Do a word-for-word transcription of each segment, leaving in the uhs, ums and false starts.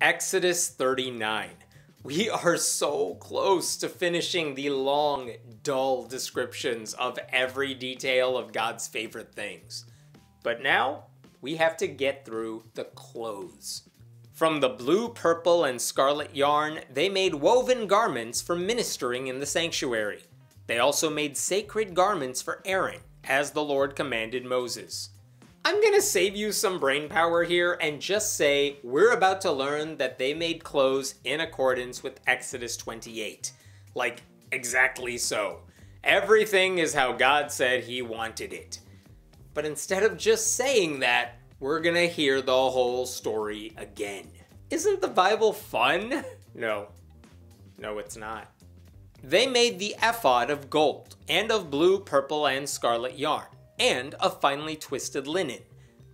Exodus thirty-nine. We are so close to finishing the long, dull descriptions of every detail of God's favorite things. But now, we have to get through the clothes. From the blue, purple, and scarlet yarn, they made woven garments for ministering in the sanctuary. They also made sacred garments for Aaron, as the Lord commanded Moses. I'm gonna save you some brain power here and just say we're about to learn that they made clothes in accordance with Exodus twenty-eight. Like, exactly so. Everything is how God said he wanted it. But instead of just saying that, we're gonna hear the whole story again. Isn't the Bible fun? No. No, it's not. They made the ephod of gold, and of blue, purple, and scarlet yarn, and of finely twisted linen.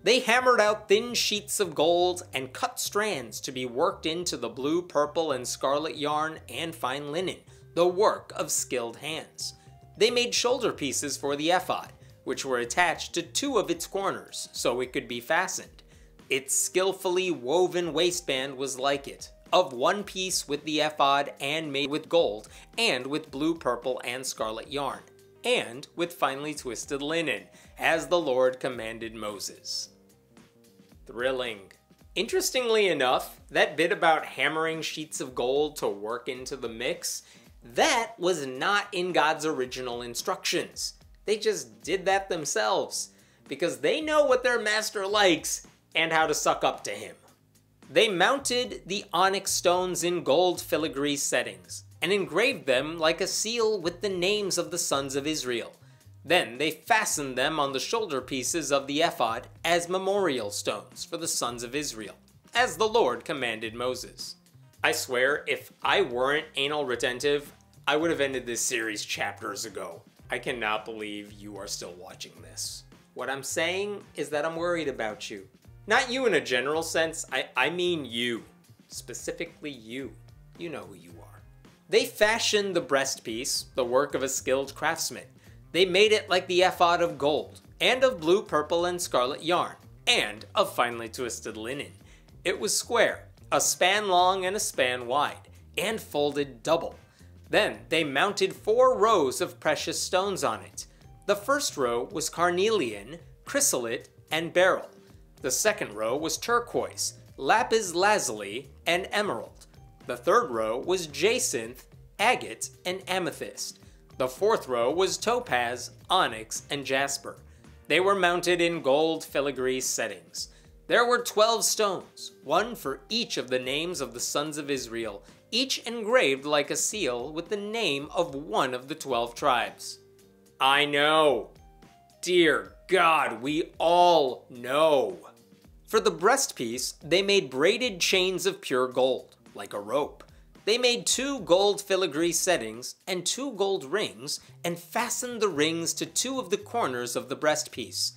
They hammered out thin sheets of gold and cut strands to be worked into the blue, purple, and scarlet yarn and fine linen, the work of skilled hands. They made shoulder pieces for the ephod, which were attached to two of its corners so it could be fastened. Its skillfully woven waistband was like it, of one piece with the ephod and made with gold and with blue, purple, and scarlet yarn, and with finely twisted linen, as the Lord commanded Moses. Thrilling. Interestingly enough, that bit about hammering sheets of gold to work into the mix, that was not in God's original instructions. They just did that themselves, because they know what their master likes and how to suck up to him. They mounted the onyx stones in gold filigree settings and engraved them like a seal with the names of the sons of Israel. Then they fastened them on the shoulder pieces of the ephod as memorial stones for the sons of Israel, as the Lord commanded Moses. I swear, if I weren't anal retentive, I would have ended this series chapters ago. I cannot believe you are still watching this. What I'm saying is that I'm worried about you. Not you in a general sense, I, I mean you. Specifically you. You know who you are. They fashioned the breastpiece, the work of a skilled craftsman. They made it like the ephod of gold, and of blue, purple, and scarlet yarn, and of finely twisted linen. It was square, a span long and a span wide, and folded double. Then they mounted four rows of precious stones on it. The first row was carnelian, chrysolite, and beryl. The second row was turquoise, lapis lazuli, and emerald. The third row was jacinth, agate, and amethyst. The fourth row was topaz, onyx, and jasper. They were mounted in gold filigree settings. There were twelve stones, one for each of the names of the sons of Israel, each engraved like a seal with the name of one of the twelve tribes. I know. Dear God, we all know. For the breastpiece, they made braided chains of pure gold, like a rope. They made two gold filigree settings and two gold rings and fastened the rings to two of the corners of the breastpiece.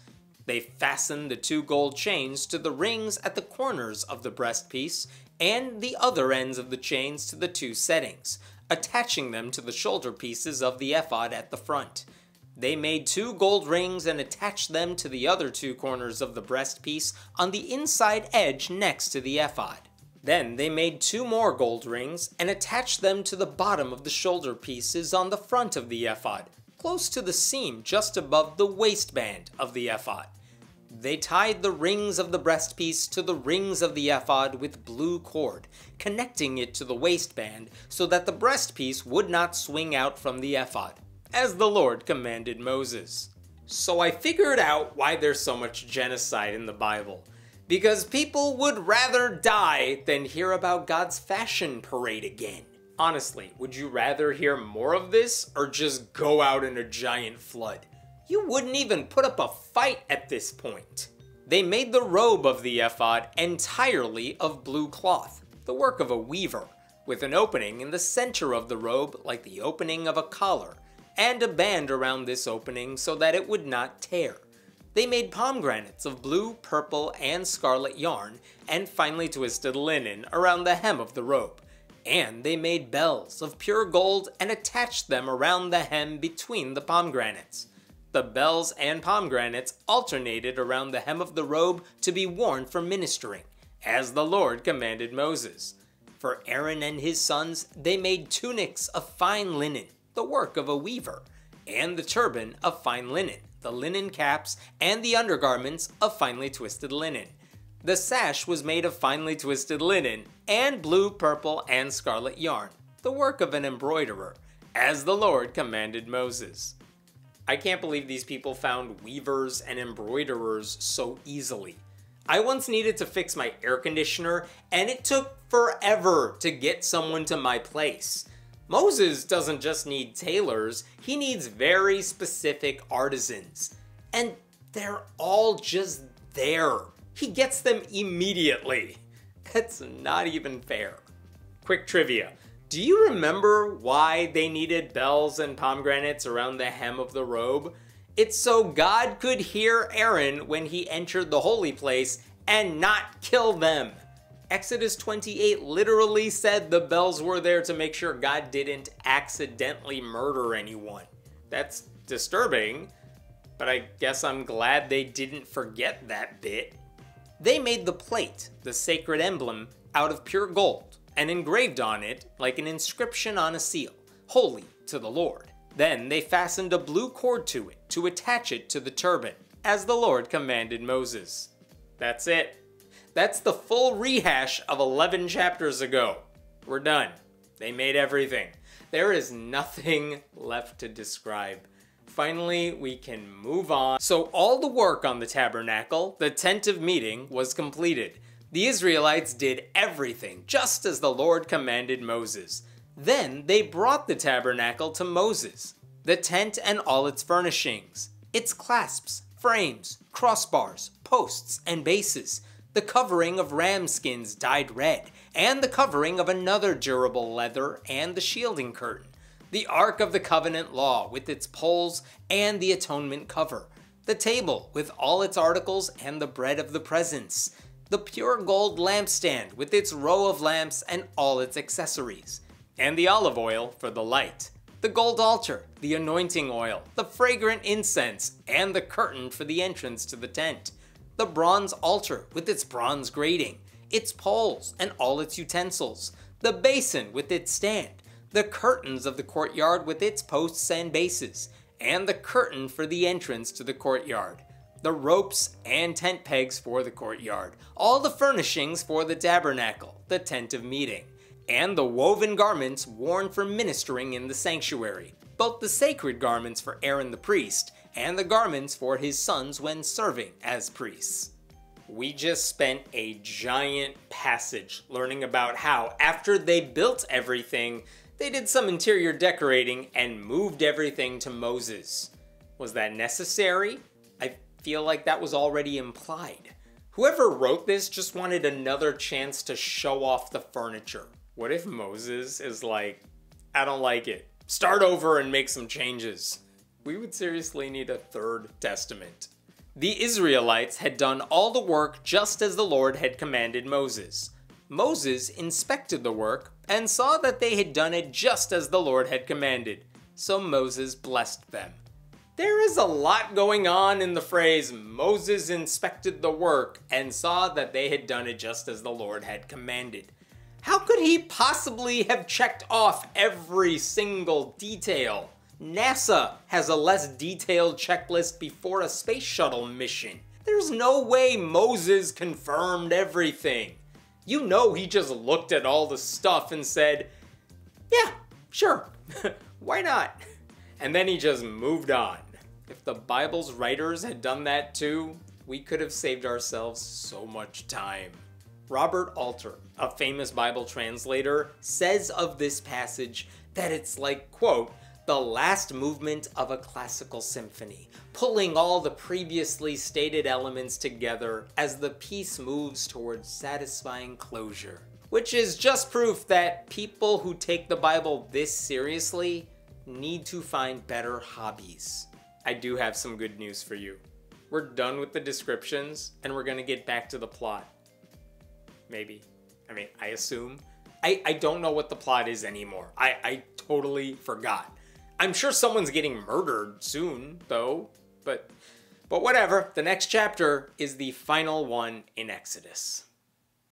They fastened the two gold chains to the rings at the corners of the breastpiece and the other ends of the chains to the two settings, attaching them to the shoulder pieces of the ephod at the front. They made two gold rings and attached them to the other two corners of the breastpiece on the inside edge next to the ephod. Then they made two more gold rings and attached them to the bottom of the shoulder pieces on the front of the ephod, close to the seam just above the waistband of the ephod. They tied the rings of the breastpiece to the rings of the ephod with blue cord, connecting it to the waistband so that the breastpiece would not swing out from the ephod, as the Lord commanded Moses. So I figured out why there's so much genocide in the Bible. Because people would rather die than hear about God's fashion parade again. Honestly, would you rather hear more of this or just go out in a giant flood? You wouldn't even put up a fight at this point. They made the robe of the ephod entirely of blue cloth, the work of a weaver, with an opening in the center of the robe like the opening of a collar, and a band around this opening so that it would not tear. They made pomegranates of blue, purple, and scarlet yarn and finely twisted linen around the hem of the robe. And they made bells of pure gold and attached them around the hem between the pomegranates. The bells and pomegranates alternated around the hem of the robe to be worn for ministering, as the Lord commanded Moses. For Aaron and his sons, they made tunics of fine linen, the work of a weaver, and the turban of fine linen, the linen caps, and the undergarments of finely twisted linen. The sash was made of finely twisted linen, and blue, purple, and scarlet yarn, the work of an embroiderer, as the Lord commanded Moses. I can't believe these people found weavers and embroiderers so easily. I once needed to fix my air conditioner, and it took forever to get someone to my place. Moses doesn't just need tailors, he needs very specific artisans. And they're all just there. He gets them immediately. That's not even fair. Quick trivia. Do you remember why they needed bells and pomegranates around the hem of the robe? It's so God could hear Aaron when he entered the holy place and not kill them. Exodus twenty-eight literally said the bells were there to make sure God didn't accidentally murder anyone. That's disturbing, but I guess I'm glad they didn't forget that bit. They made the plate, the sacred emblem, out of pure gold and engraved on it, like an inscription on a seal, "Holy to the Lord." Then they fastened a blue cord to it to attach it to the turban, as the Lord commanded Moses. That's it. That's the full rehash of eleven chapters ago. We're done. They made everything. There is nothing left to describe. Finally, we can move on. So all the work on the tabernacle, the tent of meeting, was completed. The Israelites did everything just as the Lord commanded Moses. Then they brought the tabernacle to Moses, the tent and all its furnishings, its clasps, frames, crossbars, posts, and bases, the covering of ram skins dyed red, and the covering of another durable leather, and the shielding curtain, the Ark of the Covenant Law with its poles and the atonement cover, the table with all its articles and the bread of the presence, the pure gold lampstand with its row of lamps and all its accessories, and the olive oil for the light, the gold altar, the anointing oil, the fragrant incense, and the curtain for the entrance to the tent, the bronze altar with its bronze grating, its poles and all its utensils, the basin with its stand, the curtains of the courtyard with its posts and bases, and the curtain for the entrance to the courtyard, the ropes and tent pegs for the courtyard, all the furnishings for the tabernacle, the tent of meeting, and the woven garments worn for ministering in the sanctuary, both the sacred garments for Aaron the priest and the garments for his sons when serving as priests. We just spent a giant passage learning about how, after they built everything, they did some interior decorating and moved everything to Moses. Was that necessary? I feel like that was already implied. Whoever wrote this just wanted another chance to show off the furniture. What if Moses is like, I don't like it. Start over and make some changes. We would seriously need a third testament. The Israelites had done all the work just as the Lord had commanded Moses. Moses inspected the work and saw that they had done it just as the Lord had commanded. So Moses blessed them. There is a lot going on in the phrase, Moses inspected the work and saw that they had done it just as the Lord had commanded. How could he possibly have checked off every single detail? NASA has a less detailed checklist before a space shuttle mission. There's no way Moses confirmed everything. You know he just looked at all the stuff and said, yeah, sure, why not? And then he just moved on. If the Bible's writers had done that too, we could have saved ourselves so much time. Robert Alter, a famous Bible translator, says of this passage that it's like, quote, the last movement of a classical symphony, pulling all the previously stated elements together as the piece moves towards satisfying closure. Which is just proof that people who take the Bible this seriously need to find better hobbies. I do have some good news for you. We're done with the descriptions, and we're gonna get back to the plot. Maybe. I mean, I assume. I, I don't know what the plot is anymore. I, I totally forgot. I'm sure someone's getting murdered soon, though. But, but whatever, the next chapter is the final one in Exodus.